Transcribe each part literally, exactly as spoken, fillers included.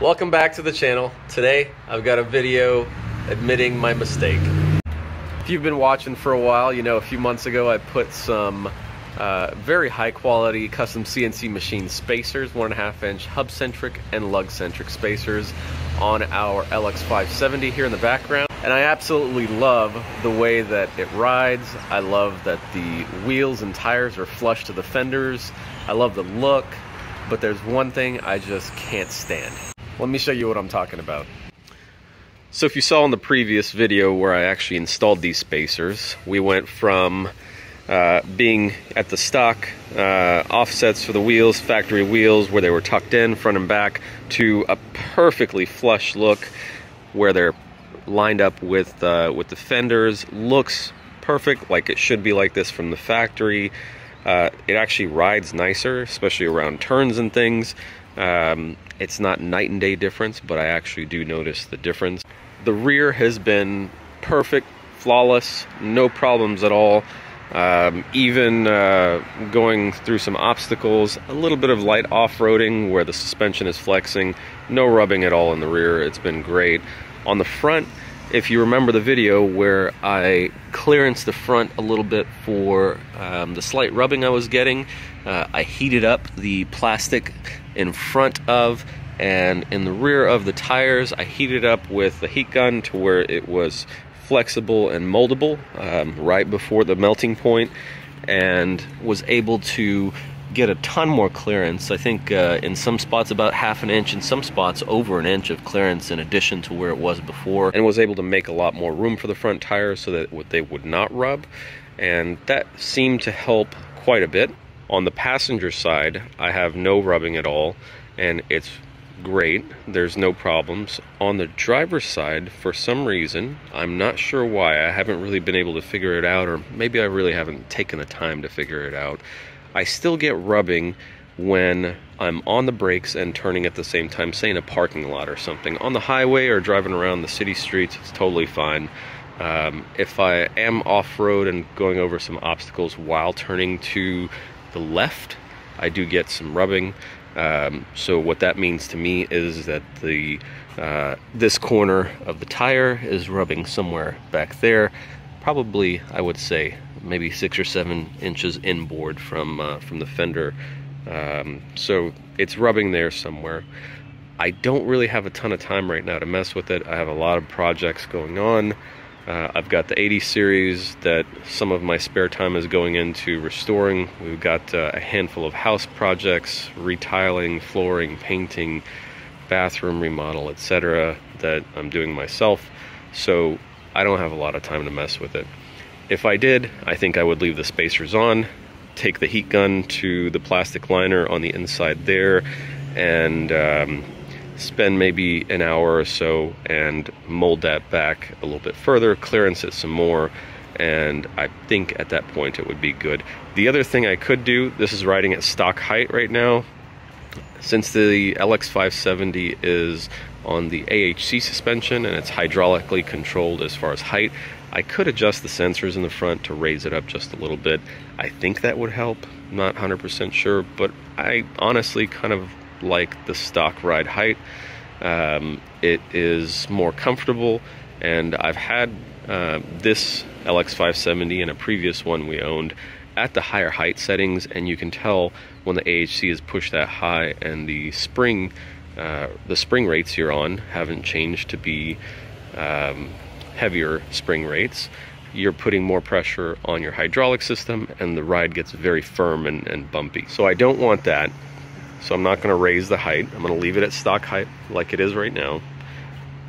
Welcome back to the channel. Today I've got a video admitting my mistake. If you've been watching for a while, you know a few months ago I put some uh, very high quality custom C N C machine spacers, one and a half inch hub centric and lug centric spacers on our L X five seventy here in the background. And I absolutely love the way that it rides. I love that the wheels and tires are flush to the fenders. I love the look, but there's one thing I just can't stand. Let me show you what I'm talking about. So if you saw in the previous video where I actually installed these spacers, we went from uh, being at the stock uh, offsets for the wheels, factory wheels, where they were tucked in front and back, to a perfectly flush look where they're lined up with uh, with the fenders. Looks perfect, like it should be like this from the factory. Uh, it actually rides nicer, especially around turns and things. Um, it's not night and day difference, but I actually do notice the difference. The rear has been perfect, flawless, no problems at all. Um, even uh, going through some obstacles, a little bit of light off-roading where the suspension is flexing, no rubbing at all in the rear. It's been great. On the front, if you remember the video where I clearanced the front a little bit for um, the slight rubbing I was getting, uh, I heated up the plastic in front of and in the rear of the tires. I heated up with the heat gun to where it was flexible and moldable um, right before the melting point, and was able to get a ton more clearance. I think uh, in some spots about half an inch, in some spots over an inch of clearance in addition to where it was before, and was able to make a lot more room for the front tires so that they would not rub, and that seemed to help quite a bit. On the passenger side, I have no rubbing at all, and it's great. There's no problems. On the driver's side, for some reason, I'm not sure why, I haven't really been able to figure it out, or maybe I really haven't taken the time to figure it out, I still get rubbing when I'm on the brakes and turning at the same time, say in a parking lot or something. On the highway or driving around the city streets, it's totally fine. Um, if I am off-road and going over some obstacles while turning to the left, I do get some rubbing. Um, so what that means to me is that the uh, this corner of the tire is rubbing somewhere back there. Probably, I would say, maybe six or seven inches inboard from uh, from the fender, um, so it's rubbing there somewhere. I don't really have a ton of time right now to mess with it. I have a lot of projects going on. Uh, I've got the eighty series that some of my spare time is going into restoring. We've got uh, a handful of house projects, retiling, flooring, painting, bathroom remodel, et cetera that I'm doing myself, so I don't have a lot of time to mess with it. If I did, I think I would leave the spacers on, take the heat gun to the plastic liner on the inside there, and um, spend maybe an hour or so and mold that back a little bit further, clearance it some more, and I think at that point it would be good. The other thing I could do, this is riding at stock height right now. Since the L X five seventy is on the A H C suspension and it's hydraulically controlled as far as height, I could adjust the sensors in the front to raise it up just a little bit. I think that would help. I'm not one hundred percent sure, but I honestly kind of like the stock ride height. Um, it is more comfortable, and I've had uh, this L X five seventy and a previous one we owned at the higher height settings, and you can tell when the A H C is pushed that high and the spring uh, the spring rates you're on haven't changed to be um, heavier spring rates, you're putting more pressure on your hydraulic system and the ride gets very firm and, and bumpy. So I don't want that, so I'm not going to raise the height. I'm going to leave it at stock height like it is right now.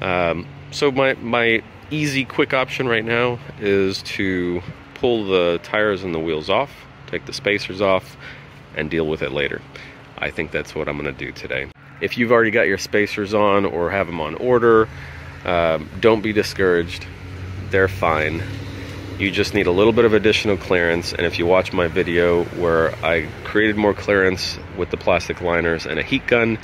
Um, so my, my easy quick option right now is to pull the tires and the wheels off, take the spacers off, and deal with it later. I think that's what I'm going to do today. If you've already got your spacers on or have them on order, Um, don't be discouraged. They're fine. You just need a little bit of additional clearance, and if you watch my video where I created more clearance with the plastic liners and a heat gun,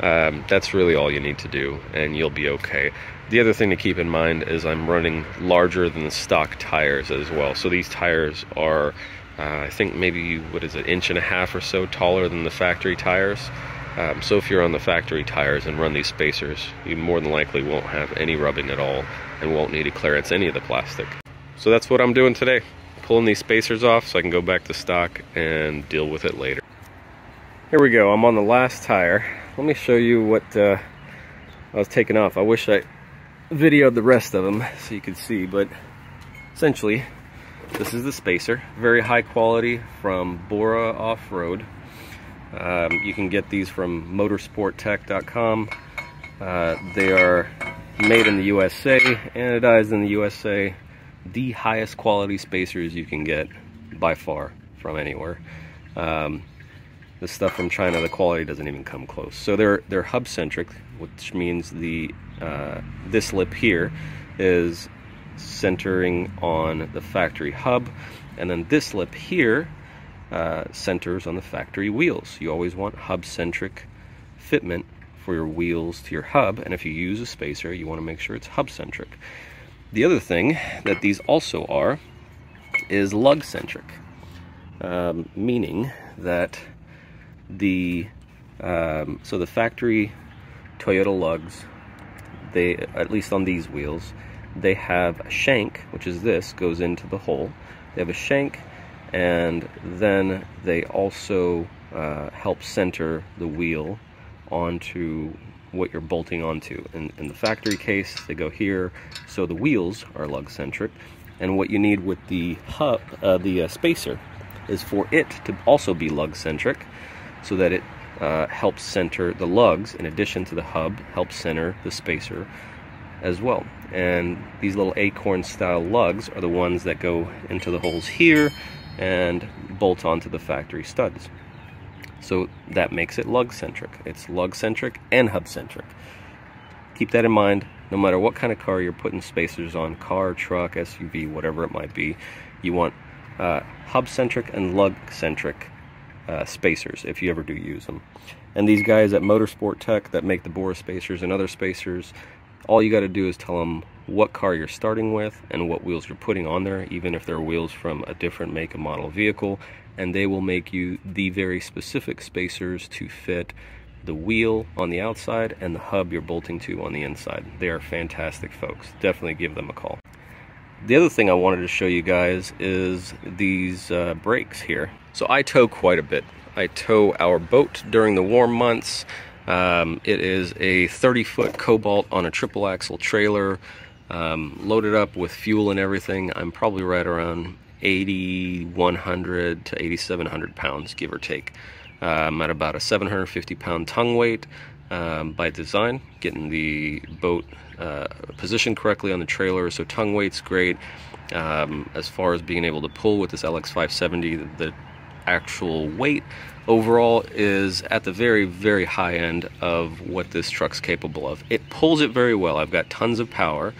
um, that's really all you need to do and you'll be okay. The other thing to keep in mind is I'm running larger than the stock tires as well, so these tires are uh, I think maybe, what is it, inch and a half or so taller than the factory tires. Um, so if you're on the factory tires and run these spacers, you more than likely won't have any rubbing at all and won't need to clearance any of the plastic. So that's what I'm doing today, pulling these spacers off so I can go back to stock and deal with it later. Here we go, I'm on the last tire. Let me show you what uh, I was taking off. I wish I videoed the rest of them so you could see, but essentially this is the spacer. Very high quality from Bora Off-Road. Um, you can get these from motorsport tech dot com. Uh, they are made in the U S A, anodized in the U S A, the highest quality spacers you can get by far from anywhere. Um, the stuff from China, the quality doesn't even come close. So they're they're hub centric, which means the uh, this lip here is centering on the factory hub, and then this lip here Uh, centers on the factory wheels. You always want hub-centric fitment for your wheels to your hub, and if you use a spacer, you want to make sure it's hub-centric. The other thing that these also are is lug-centric, um, meaning that the um, so the factory Toyota lugs, they, at least on these wheels, they have a shank, which is this, goes into the hole. They have a shank, and then they also uh, help center the wheel onto what you're bolting onto. In, in the factory case, they go here, so the wheels are lug-centric, and what you need with the hub, uh, the uh, spacer, is for it to also be lug-centric, so that it uh, helps center the lugs, in addition to the hub, helps center the spacer as well. And these little acorn-style lugs are the ones that go into the holes here, and bolt onto the factory studs. So that makes it lug-centric. It's lug-centric and hub-centric. Keep that in mind, no matter what kind of car you're putting spacers on, car, truck, S U V, whatever it might be, you want uh, hub-centric and lug-centric uh, spacers, if you ever do use them. And these guys at Motorsport Tech that make the Bora spacers and other spacers, all you gotta do is tell them what car you're starting with and what wheels you're putting on there, even if they're wheels from a different make and model vehicle, and they will make you the very specific spacers to fit the wheel on the outside and the hub you're bolting to on the inside. They are fantastic folks. Definitely give them a call. The other thing I wanted to show you guys is these uh, brakes here. So I tow quite a bit. I tow our boat during the warm months. Um, it is a thirty foot Cobalt on a triple axle trailer, um, loaded up with fuel and everything. I'm probably right around eighty-one hundred to eighty-seven hundred pounds, give or take. Uh, I'm at about a seven hundred fifty pound tongue weight um, by design, getting the boat uh, positioned correctly on the trailer, so tongue weight's great. Um, as far as being able to pull with this L X five seventy, the actual weight overall is at the very, very high end of what this truck's capable of. It pulls it very well. I've got tons of power.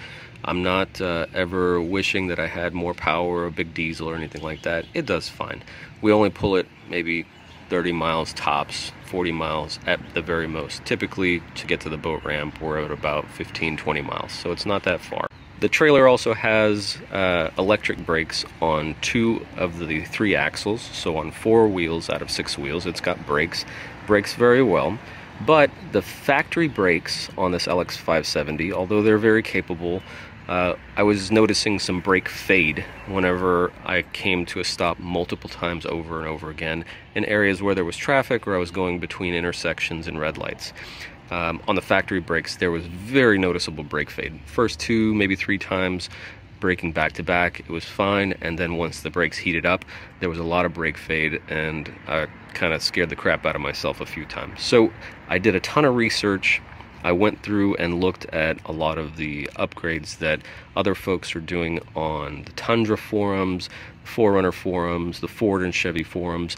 I'm not uh, ever wishing that I had more power or a big diesel or anything like that. It does fine. We only pull it maybe thirty miles tops, forty miles at the very most. Typically, to get to the boat ramp, we're at about fifteen, twenty miles, so it's not that far. The trailer also has uh, electric brakes on two of the three axles, so on four wheels out of six wheels, it's got brakes. Brakes very well, but the factory brakes on this L X five seventy, although they're very capable, uh, I was noticing some brake fade whenever I came to a stop multiple times over and over again in areas where there was traffic or I was going between intersections and red lights. Um, on the factory brakes, there was very noticeable brake fade. First two, maybe three times, braking back to back, it was fine. And then once the brakes heated up, there was a lot of brake fade, and I kind of scared the crap out of myself a few times. So I did a ton of research. I went through and looked at a lot of the upgrades that other folks are doing on the Tundra forums, four runner forums, the Ford and Chevy forums,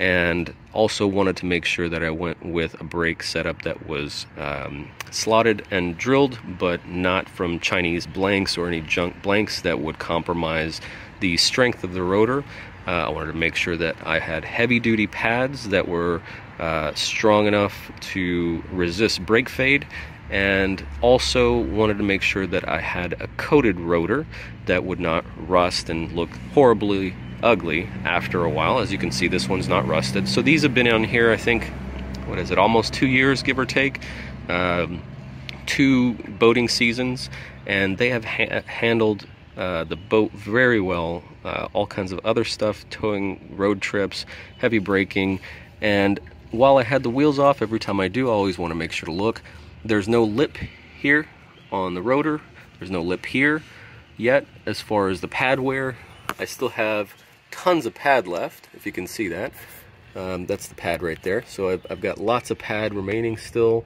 and also wanted to make sure that I went with a brake setup that was um, slotted and drilled, but not from Chinese blanks or any junk blanks that would compromise the strength of the rotor. Uh, I wanted to make sure that I had heavy-duty pads that were uh, strong enough to resist brake fade, and also wanted to make sure that I had a coated rotor that would not rust and look horribly ugly after a while. As you can see, this one's not rusted. So these have been on here, I think, what is it, almost two years, give or take, um, two boating seasons, and they have ha handled uh, the boat very well, uh, all kinds of other stuff, towing, road trips, heavy braking. And while I had the wheels off, every time I do, I always want to make sure to look. There's no lip here on the rotor, there's no lip here yet. As far as the pad wear, I still have tons of pad left, if you can see that. Um, that's the pad right there. So I've, I've got lots of pad remaining still,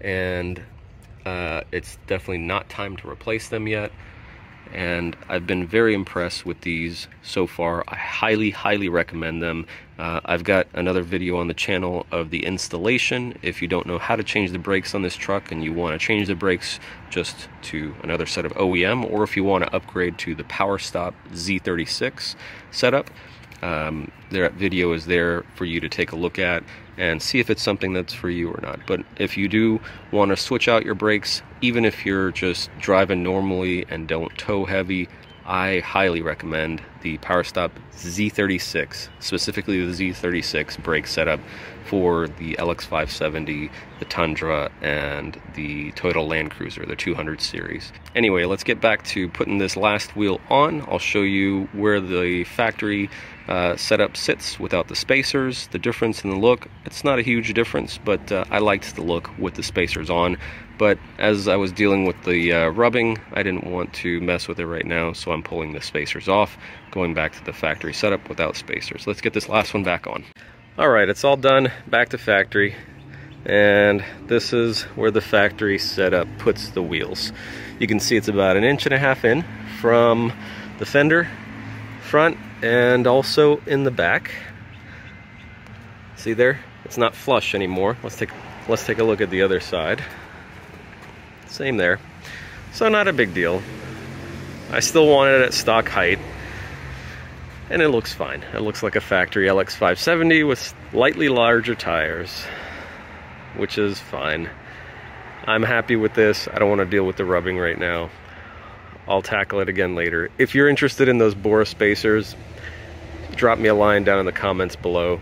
and uh, it's definitely not time to replace them yet. And I've been very impressed with these so far. I highly, highly recommend them. Uh, I've got another video on the channel of the installation. If you don't know how to change the brakes on this truck and you want to change the brakes just to another set of O E M, or if you want to upgrade to the PowerStop Z thirty-six setup, um, that video is there for you to take a look at and see if it's something that's for you or not. But if you do want to switch out your brakes, even if you're just driving normally and don't tow heavy, I highly recommend the PowerStop Z thirty-six, specifically the Z thirty-six brake setup for the L X five seventy, the Tundra, and the Toyota Land Cruiser, the two hundred series. Anyway, let's get back to putting this last wheel on. I'll show you where the factory uh, setup sits without the spacers, the difference in the look. It's not a huge difference, but uh, I liked the look with the spacers on. But as I was dealing with the uh, rubbing, I didn't want to mess with it right now, so I'm pulling the spacers off, going back to the factory setup without spacers. Let's get this last one back on. All right, it's all done, back to factory, and this is where the factory setup puts the wheels. You can see it's about an inch and a half in from the fender front and also in the back. See there? It's not flush anymore. Let's take let's take a look at the other side. Same there. So not a big deal. I still want it at stock height, and it looks fine. It looks like a factory L X five seventy with slightly larger tires, which is fine. I'm happy with this. I don't want to deal with the rubbing right now. I'll tackle it again later. If you're interested in those Bora spacers, drop me a line down in the comments below,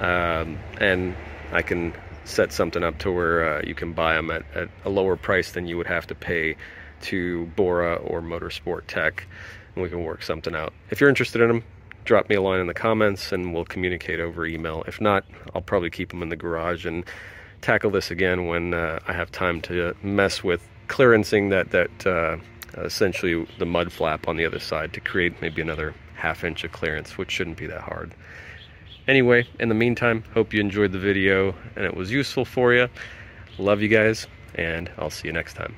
um, and I can set something up to where uh, you can buy them at, at a lower price than you would have to pay to Bora or Motorsport Tech, and we can work something out. If you're interested in them, drop me a line in the comments and we'll communicate over email. If not, I'll probably keep them in the garage and tackle this again when uh, I have time to mess with clearancing that, that uh, essentially the mud flap on the other side to create maybe another half inch of clearance, which shouldn't be that hard. Anyway, in the meantime, hope you enjoyed the video and it was useful for you. Love you guys, and I'll see you next time.